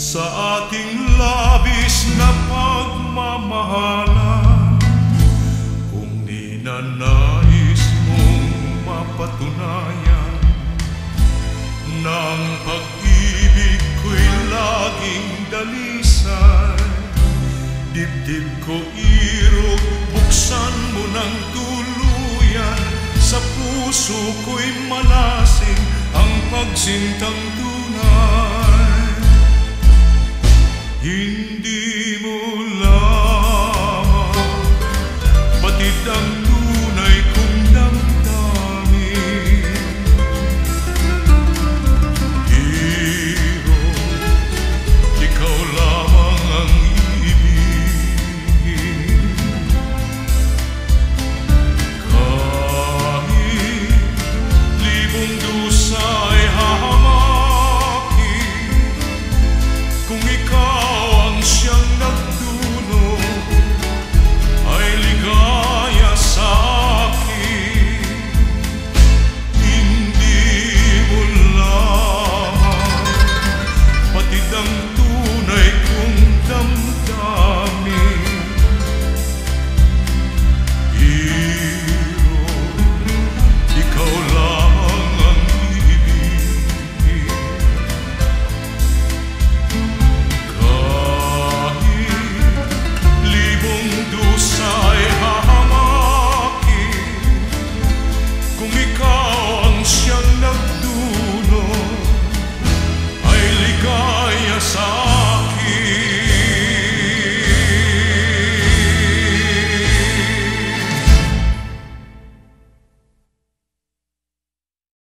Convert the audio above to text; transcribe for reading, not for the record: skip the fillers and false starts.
Sa ating labis na pagmamahalan, kung ninanais mong mapatunayan na ang pag-ibig ko'y laging dalisay, dibdib ko irog, buksan mo ng tuluyan. Sa puso ko'y malasing ang pagsintang tunay. Hindi mo lamang batid ang tunay kong damdamin. Hero, ikaw lamang ang ibigin. Kahit libong dusa ay hahamakin, kung ikaw siyang nagtuno ay ligaya sa akin. Hindi mo lang patid ang